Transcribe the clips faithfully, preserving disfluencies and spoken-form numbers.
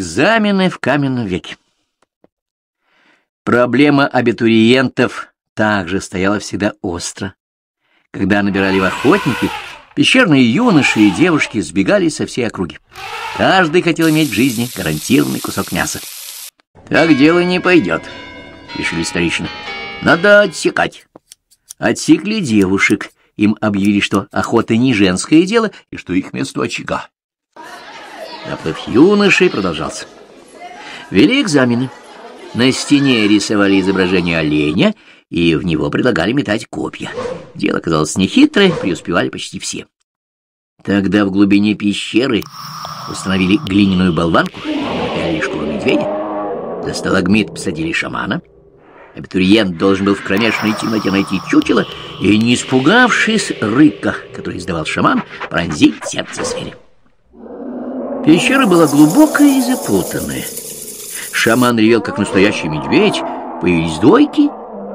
Экзамены в каменном веке. Проблема абитуриентов также стояла всегда остро. Когда набирали в охотники, пещерные юноши и девушки сбегали со всей округи. Каждый хотел иметь в жизни гарантированный кусок мяса. «Так дело не пойдет», — решили старично. «Надо отсекать». Отсекли девушек. Им объявили, что охота не женское дело и что их место очага. Наплыв юношей продолжался. Вели экзамены. На стене рисовали изображение оленя, и в него предлагали метать копья. Дело оказалось нехитрое, преуспевали почти все. Тогда в глубине пещеры установили глиняную болванку, напяли шкуру медведя, за сталагмит посадили шамана. Абитуриент должен был в кромешной темноте найти чучело и, не испугавшись рыка, который издавал шаман, пронзить сердце зверя. Пещера была глубокая и запутанная. Шаман ревел, как настоящий медведь, появились двойки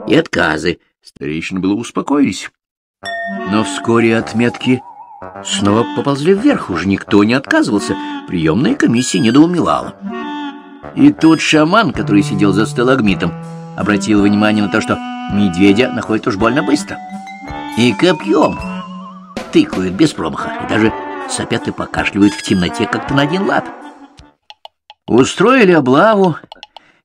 и отказы. Старейшины было успокоились. Но вскоре отметки снова поползли вверх, уже никто не отказывался, приемная комиссия недоумевала. И тут шаман, который сидел за сталагмитом, обратил внимание на то, что медведя находит уж больно быстро. И копьем тыкают без промаха, и даже сопят и покашливают в темноте как-то на один лад. Устроили облаву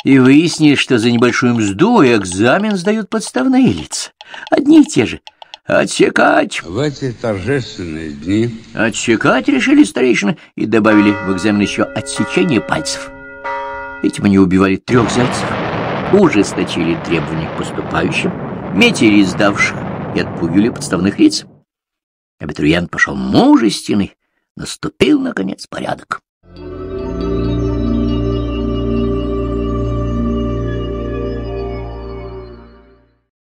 и выяснили, что за небольшую мзду экзамен сдают подставные лица. Одни и те же. Отсекать! В эти торжественные дни... Отсекать решили старейшины и добавили в экзамен еще отсечение пальцев. Этим они убивали трех зайцев, ужесточили требования к поступающим, метили сдавших и отпугивали подставных лиц. Абитуриент пошел мужественный, наступил, наконец, порядок.